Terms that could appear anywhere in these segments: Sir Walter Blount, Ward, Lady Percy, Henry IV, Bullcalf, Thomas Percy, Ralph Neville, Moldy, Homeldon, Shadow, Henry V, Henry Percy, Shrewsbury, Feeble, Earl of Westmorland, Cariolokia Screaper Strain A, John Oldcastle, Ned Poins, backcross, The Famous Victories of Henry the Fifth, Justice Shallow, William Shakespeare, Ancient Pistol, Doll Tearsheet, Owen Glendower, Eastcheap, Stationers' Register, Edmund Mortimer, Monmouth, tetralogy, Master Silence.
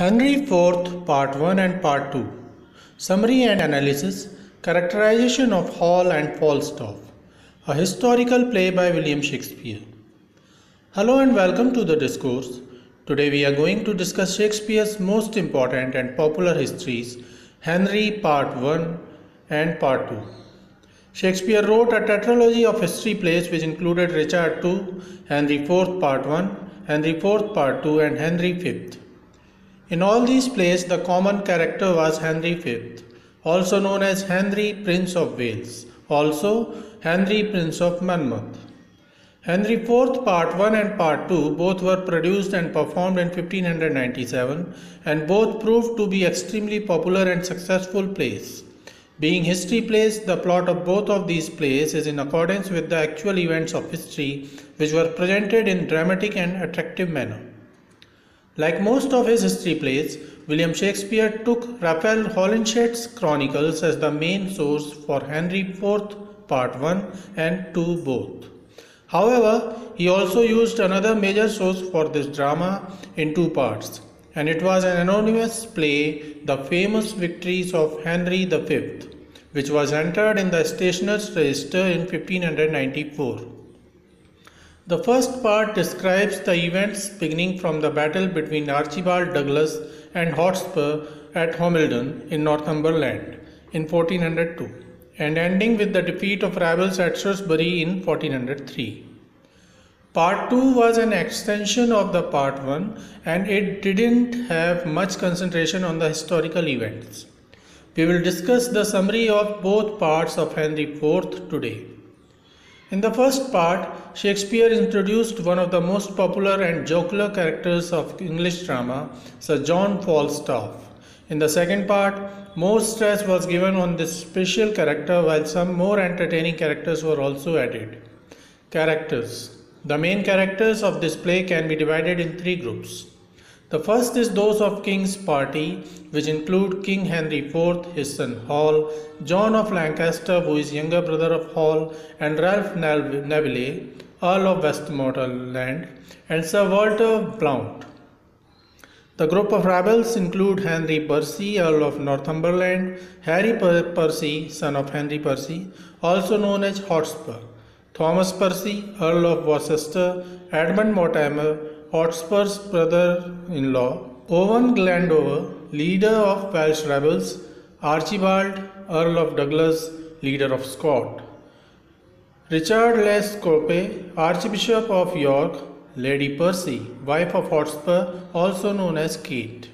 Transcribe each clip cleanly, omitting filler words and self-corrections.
Henry IV, Part 1 and Part 2. Summary and Analysis, Characterization of Hal and Falstaff. A historical play by William Shakespeare. Hello and welcome to the discourse. Today we are going to discuss Shakespeare's most important and popular histories, Henry Part 1 and Part 2. Shakespeare wrote a tetralogy of history plays which included Richard II, Henry IV Part 1, Henry IV Part 2 and Henry V. In all these plays, the common character was Henry V, also known as Henry, Prince of Wales, also Henry, Prince of Monmouth. Henry IV Part 1 and Part 2 both were produced and performed in 1597 and both proved to be extremely popular and successful plays. Being history plays, the plot of both of these plays is in accordance with the actual events of history which were presented in dramatic and attractive manner. Like most of his history plays, William Shakespeare took Raphael Holinshede's Chronicles as the main source for Henry IV Part 1 and 2 both. However, he also used another major source for this drama in two parts, and it was an anonymous play, The Famous Victories of Henry the Fifth, which was entered in the Stationers' Register in 1594. The first part describes the events beginning from the battle between Archibald Douglas and Hotspur at Homeldon in Northumberland in 1402 and ending with the defeat of rebels at Shrewsbury in 1403. Part 2 was an extension of the Part 1 and it didn't have much concentration on the historical events. We will discuss the summary of both parts of Henry IV today. In the first part, Shakespeare introduced one of the most popular and jocular characters of English drama, Sir John Falstaff. In the second part, more stress was given on this special character while some more entertaining characters were also added. Characters. The main characters of this play can be divided in three groups. The first is those of King's party, which include King Henry IV, his son Hal, John of Lancaster, who is younger brother of Hal, and Ralph Neville, Earl of Westmorland, and Sir Walter Blount. The group of rebels include Henry Percy, Earl of Northumberland, Harry Percy, son of Henry Percy, also known as Hotspur, Thomas Percy, Earl of Worcester, Edmund Mortimer, Hotspur's brother-in-law, Owen Glendower, leader of Welsh rebels, Archibald, Earl of Douglas, leader of Scott, Richard Lescrope, Archbishop of York, Lady Percy, wife of Hotspur, also known as Kate.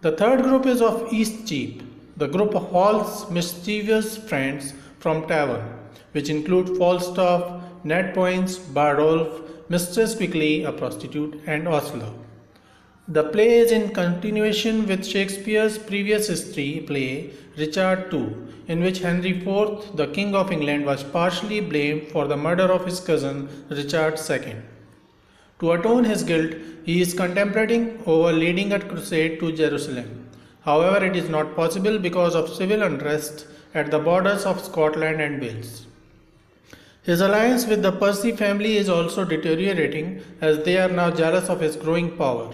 The third group is of Eastcheap, the group of Hal's mischievous friends from Tavern, which include Falstaff, Ned Poins, Bardolph, Mistress Quickly, a prostitute, and Ostler. The play is in continuation with Shakespeare's previous history play, Richard II, in which Henry IV, the King of England, was partially blamed for the murder of his cousin, Richard II. To atone his guilt, he is contemplating over leading a crusade to Jerusalem. However, it is not possible because of civil unrest at the borders of Scotland and Wales. His alliance with the Percy family is also deteriorating as they are now jealous of his growing power.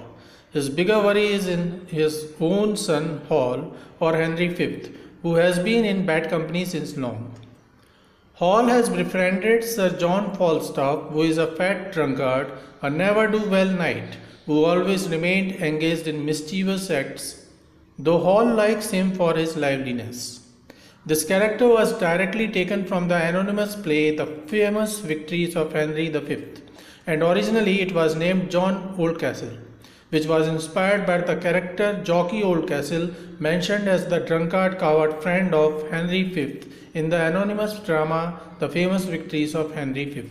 His bigger worry is in his own son Hal or Henry V, who has been in bad company since long. Hal has befriended Sir John Falstaff, who is a fat drunkard, a never-do-well knight, who always remained engaged in mischievous acts, though Hal likes him for his liveliness. This character was directly taken from the anonymous play The Famous Victories of Henry the Fifth, and originally it was named John Oldcastle, which was inspired by the character Jockey Oldcastle mentioned as the drunkard coward friend of Henry V in the anonymous drama The Famous Victories of Henry V.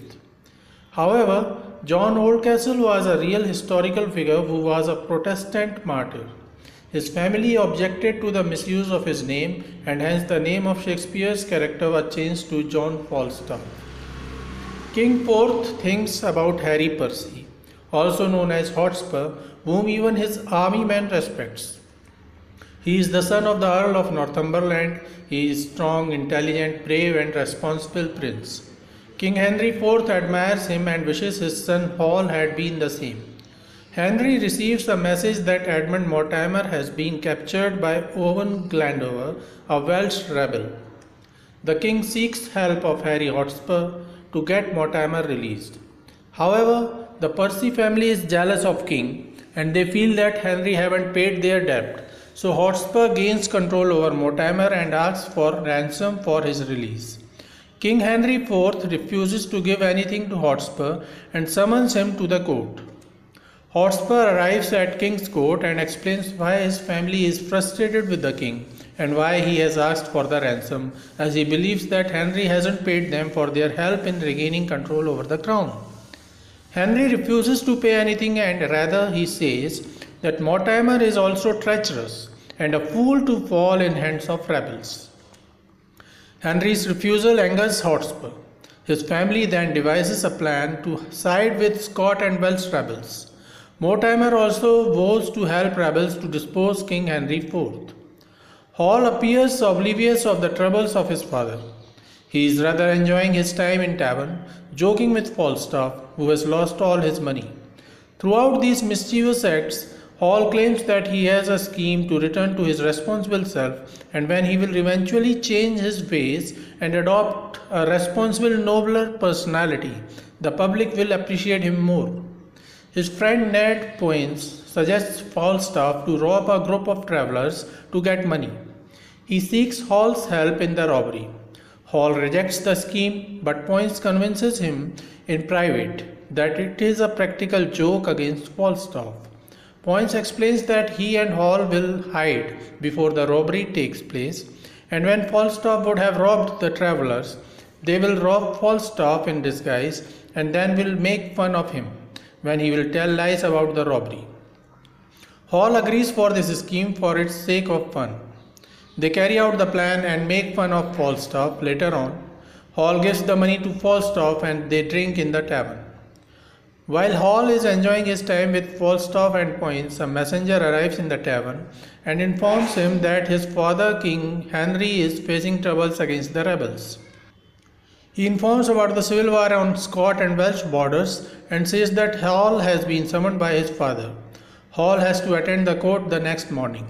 However, John Oldcastle was a real historical figure who was a Protestant martyr. His family objected to the misuse of his name, and hence the name of Shakespeare's character was changed to John Falstaff. King IV thinks about Harry Percy, also known as Hotspur, whom even his army man respects. He is the son of the Earl of Northumberland. He is a strong, intelligent, brave and responsible prince. King Henry IV admires him and wishes his son Hal had been the same. Henry receives a message that Edmund Mortimer has been captured by Owen Glendower, a Welsh rebel. The king seeks help of Henry Hotspur to get Mortimer released. However, the Percy family is jealous of king and they feel that Henry haven't paid their debt. So Hotspur gains control over Mortimer and asks for ransom for his release. King Henry IV refuses to give anything to Hotspur and summons him to the court. Hotspur arrives at King's court and explains why his family is frustrated with the king and why he has asked for the ransom, as he believes that Henry hasn't paid them for their help in regaining control over the crown. Henry refuses to pay anything and rather he says that Mortimer is also treacherous and a fool to fall in hands of rebels. Henry's refusal angers Hotspur. His family then devises a plan to side with Scot and Welsh rebels. Mortimer also vows to help rebels to depose King Henry IV. Hal appears oblivious of the troubles of his father. He is rather enjoying his time in tavern, joking with Falstaff, who has lost all his money. Throughout these mischievous acts, Hal claims that he has a scheme to return to his responsible self and when he will eventually change his ways and adopt a responsible, nobler personality, the public will appreciate him more. His friend Ned Poins suggests Falstaff to rob a group of travellers to get money. He seeks Hall's help in the robbery. Hal rejects the scheme, but Poins convinces him in private that it is a practical joke against Falstaff. Poins explains that he and Hal will hide before the robbery takes place, and when Falstaff would have robbed the travellers, they will rob Falstaff in disguise and then will make fun of him when he will tell lies about the robbery. Hal agrees for this scheme for its sake of fun. They carry out the plan and make fun of Falstaff later on. Hal gives the money to Falstaff and they drink in the tavern. While Hal is enjoying his time with Falstaff and Poins, a messenger arrives in the tavern and informs him that his father, King Henry, is facing troubles against the rebels. He informs about the civil war on Scot and Welsh borders and says that Hal has been summoned by his father. Hal has to attend the court the next morning.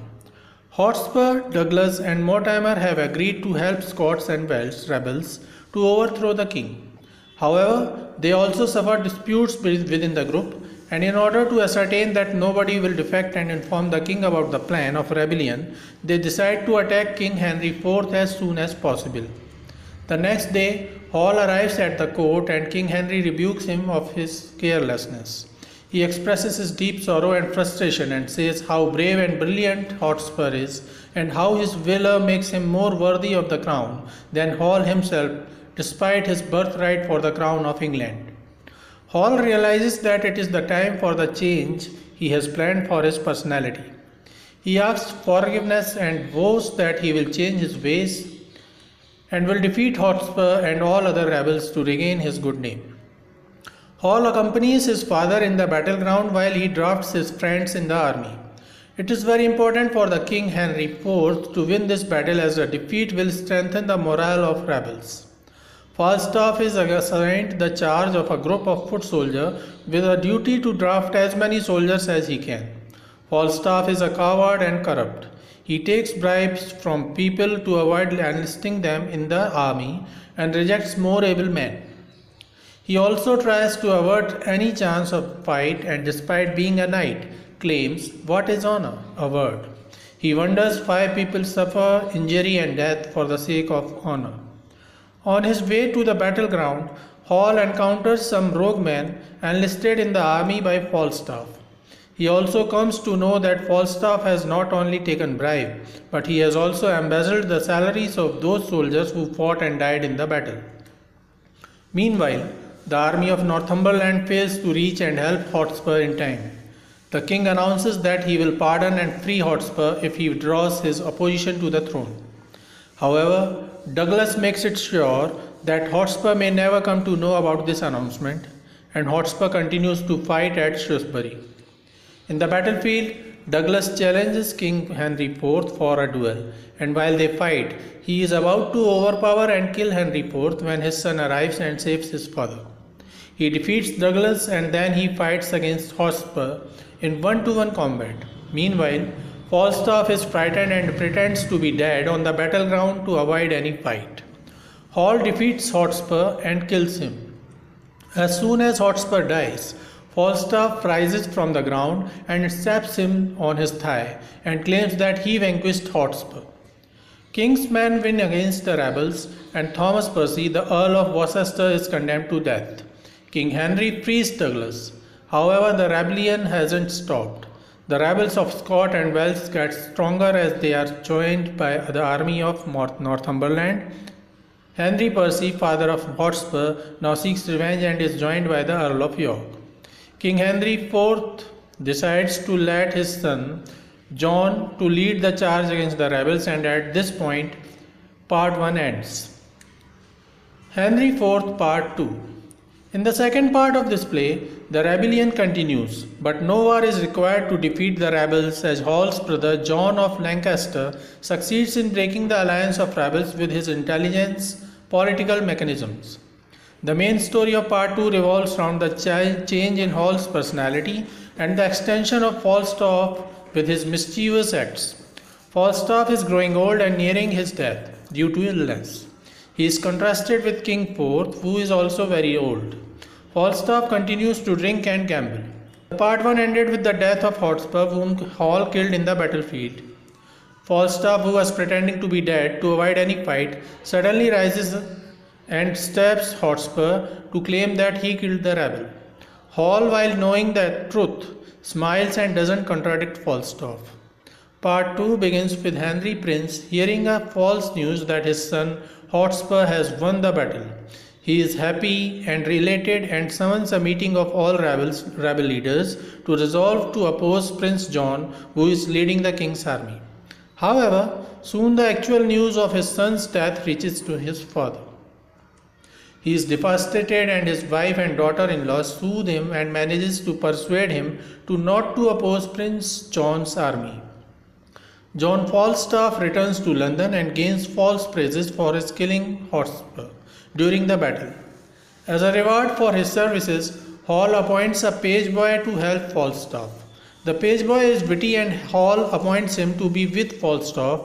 Hotspur, Douglas and Mortimer have agreed to help Scots and Welsh rebels to overthrow the king. However, they also suffer disputes within the group, and in order to ascertain that nobody will defect and inform the king about the plan of rebellion, they decide to attack King Henry IV as soon as possible. The next day, Hal arrives at the court and King Henry rebukes him of his carelessness. He expresses his deep sorrow and frustration and says how brave and brilliant Hotspur is and how his valor makes him more worthy of the crown than Hal himself, despite his birthright for the crown of England. Hal realizes that it is the time for the change he has planned for his personality. He asks forgiveness and vows that he will change his ways and will defeat Hotspur and all other rebels to regain his good name. Hal accompanies his father in the battleground while he drafts his friends in the army. It is very important for the King Henry IV to win this battle, as a defeat will strengthen the morale of rebels. Falstaff is assigned the charge of a group of foot soldiers with a duty to draft as many soldiers as he can. Falstaff is a coward and corrupt. He takes bribes from people to avoid enlisting them in the army and rejects more able men. He also tries to avert any chance of fight and, despite being a knight, claims what is honor, a word. He wonders why people suffer injury and death for the sake of honor. On his way to the battleground, Hal encounters some rogue men enlisted in the army by Falstaff. He also comes to know that Falstaff has not only taken bribe, but he has also embezzled the salaries of those soldiers who fought and died in the battle. Meanwhile, the army of Northumberland fails to reach and help Hotspur in time. The king announces that he will pardon and free Hotspur if he withdraws his opposition to the throne. However, Douglas makes it sure that Hotspur may never come to know about this announcement, and Hotspur continues to fight at Shrewsbury. In the battlefield, Douglas challenges King Henry IV for a duel, and while they fight, he is about to overpower and kill Henry IV when his son arrives and saves his father. He defeats Douglas and then he fights against Hotspur in one-to-one combat. Meanwhile, Falstaff is frightened and pretends to be dead on the battleground to avoid any fight. Hal defeats Hotspur and kills him. As soon as Hotspur dies, Falstaff rises from the ground and slaps him on his thigh and claims that he vanquished Hotspur. King's men win against the rebels, and Thomas Percy, the Earl of Worcester, is condemned to death. King Henry frees Douglas. However, the rebellion hasn't stopped. The rebels of Scott and Wales get stronger as they are joined by the army of Northumberland. Henry Percy, father of Hotspur, now seeks revenge and is joined by the Earl of York. King Henry IV decides to let his son John to lead the charge against the rebels, and at this point part 1 ends. Henry IV part 2. In the second part of this play, the rebellion continues, but no war is required to defeat the rebels as Hal's brother John of Lancaster succeeds in breaking the alliance of rebels with his intelligence political mechanisms. The main story of part 2 revolves around the change in Hal's personality and the extension of Falstaff with his mischievous acts. Falstaff is growing old and nearing his death due to illness. He is contrasted with King IV, who is also very old. Falstaff continues to drink and gamble. Part 1 ended with the death of Hotspur, whom Hal killed in the battlefield. Falstaff, who was pretending to be dead to avoid any fight, suddenly rises and stabs Hotspur to claim that he killed the rebel. Hal, while knowing the truth, smiles and doesn't contradict Falstaff. Part 2 begins with Henry Prince hearing a false news that his son Hotspur has won the battle. He is happy and elated and summons a meeting of all rebel leaders to resolve to oppose Prince John, who is leading the king's army. However, soon the actual news of his son's death reaches to his father. He is devastated, and his wife and daughter-in-law soothe him and manages to persuade him to not to oppose Prince John's army. John Falstaff returns to London and gains false praises for his killing Hotspur during the battle. As a reward for his services, Hal appoints a page boy to help Falstaff. The page boy is witty, and Hal appoints him to be with Falstaff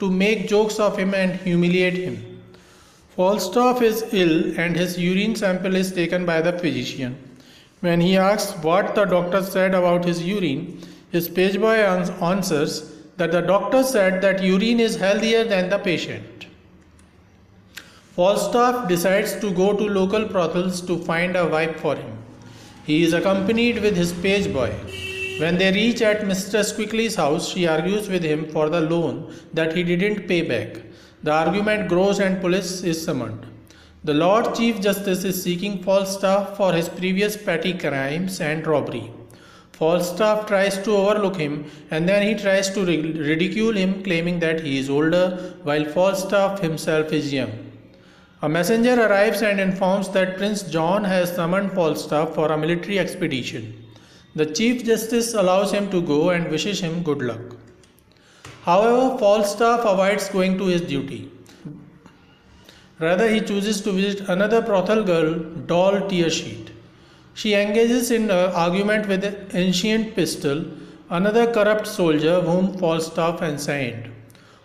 to make jokes of him and humiliate him. Falstaff is ill, and his urine sample is taken by the physician. When he asks what the doctor said about his urine, his page boy answers that the doctor said that urine is healthier than the patient. Falstaff decides to go to local brothels to find a wife for him. He is accompanied with his page boy. When they reach at Mistress Quickly's house, she argues with him for the loan that he didn't pay back. The argument grows and police is summoned. The Lord Chief Justice is seeking Falstaff for his previous petty crimes and robbery. Falstaff tries to overlook him, and then he tries to ridicule him, claiming that he is older while Falstaff himself is young. A messenger arrives and informs that Prince John has summoned Falstaff for a military expedition. The Chief Justice allows him to go and wishes him good luck. However, Falstaff avoids going to his duty. Rather, he chooses to visit another brothel girl, Doll Tearsheet. She engages in an argument with Ancient Pistol, another corrupt soldier whom Falstaff ensigned.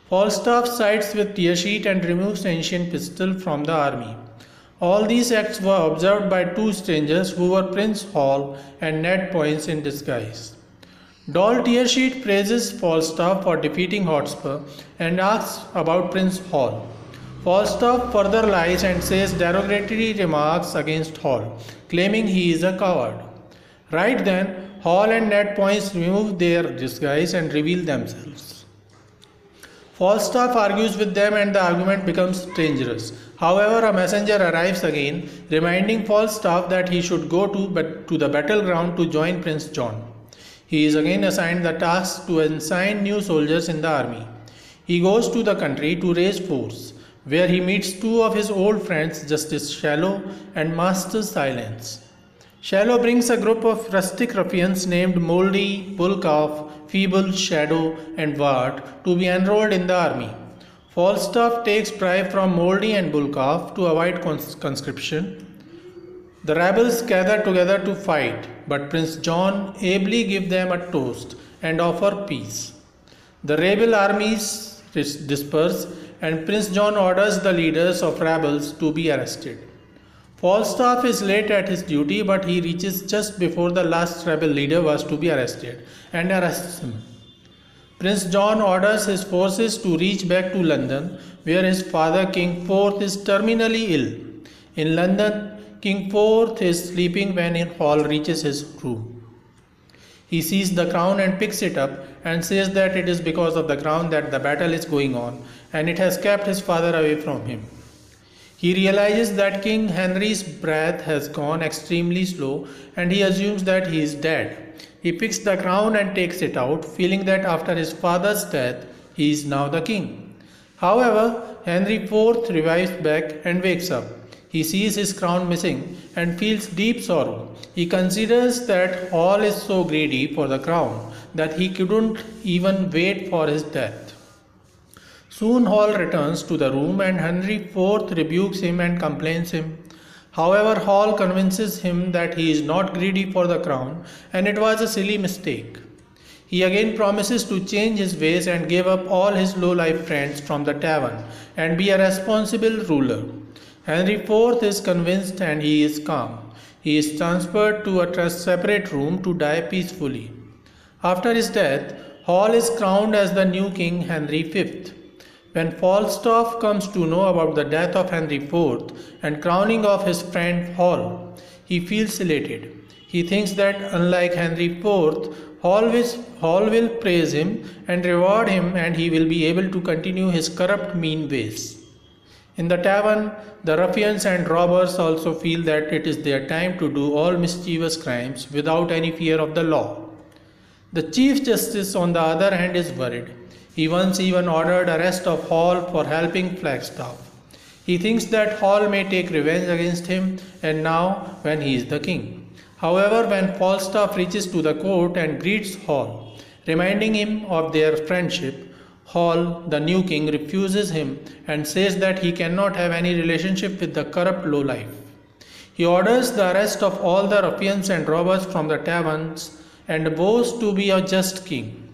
Falstaff sides with Tearsheet and removes Ancient Pistol from the army. All these acts were observed by two strangers who were Prince Hal and Ned Poins in disguise. Doll Tearsheet praises Falstaff for defeating Hotspur and asks about Prince Hal. Falstaff further lies and says derogatory remarks against Hal, claiming he is a coward. Right then, Hal and Ned Poins remove their disguise and reveal themselves. Falstaff argues with them, and the argument becomes dangerous. However, a messenger arrives again, reminding Falstaff that he should go to the battleground to join Prince John. He is again assigned the task to ensign new soldiers in the army. He goes to the country to raise force, where he meets two of his old friends, Justice Shallow and Master Silence. Shallow brings a group of rustic ruffians named Moldy, Bullcalf, Feeble, Shadow and Ward to be enrolled in the army. Falstaff takes bribe from Moldy and Bullcalf to avoid conscription. The rebels gathered together to fight, but Prince John ably gave them a toast and offered peace. The rebel armies disperse, and Prince John orders the leaders of rebels to be arrested. Falstaff is late at his duty, but he reaches just before the last rebel leader was to be arrested and arrests him. Prince John orders his forces to reach back to London, where his father King IV is terminally ill. In London, King IV is sleeping when Hal reaches his room. He sees the crown and picks it up and says that it is because of the crown that the battle is going on, and it has kept his father away from him. He realizes that King Henry's breath has gone extremely slow, and he assumes that he is dead. He picks the crown and takes it out, feeling that after his father's death, he is now the king. However, Henry IV revives back and wakes up. He sees his crown missing and feels deep sorrow. He considers that Hal is so greedy for the crown that he couldn't even wait for his death. Soon Hal returns to the room, and Henry IV rebukes him and complains him. However, Hal convinces him that he is not greedy for the crown and it was a silly mistake. He again promises to change his ways and give up all his low-life friends from the tavern and be a responsible ruler. Henry IV is convinced and he is calm. He is transferred to a separate room to die peacefully. After his death, Hal is crowned as the new King Henry V. When Falstaff comes to know about the death of Henry IV and crowning of his friend Hal, he feels elated. He thinks that unlike Henry IV, Hal will praise him and reward him, and he will be able to continue his corrupt, mean ways. In the tavern, the ruffians and robbers also feel that it is their time to do all mischievous crimes without any fear of the law. The Chief Justice, on the other hand, is worried. He once even ordered arrest of Hal for helping Flagstaff. He thinks that Hal may take revenge against him, and now when he is the king. However, when Falstaff reaches to the court and greets Hal, reminding him of their friendship, Hal, the new king, refuses him and says that he cannot have any relationship with the corrupt lowlife. He orders the arrest of all the ruffians and robbers from the taverns and vows to be a just king.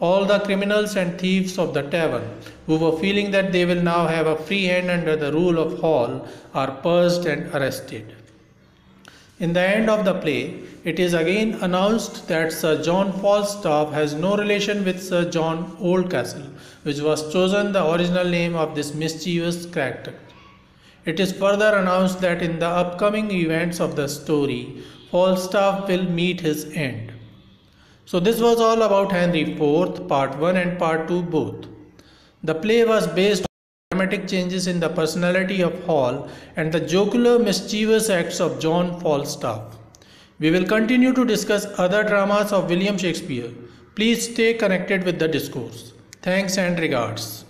All the criminals and thieves of the tavern, who were feeling that they will now have a free hand under the rule of Hal, are purged and arrested. In the end of the play, it is again announced that Sir John Falstaff has no relation with Sir John Oldcastle, which was chosen the original name of this mischievous character. It is further announced that in the upcoming events of the story, Falstaff will meet his end. So this was all about Henry IV, Part 1 and Part 2 both. The play was based on dramatic changes in the personality of Hal and the jocular, mischievous acts of John Falstaff. We will continue to discuss other dramas of William Shakespeare. Please stay connected with the discourse. Thanks and regards.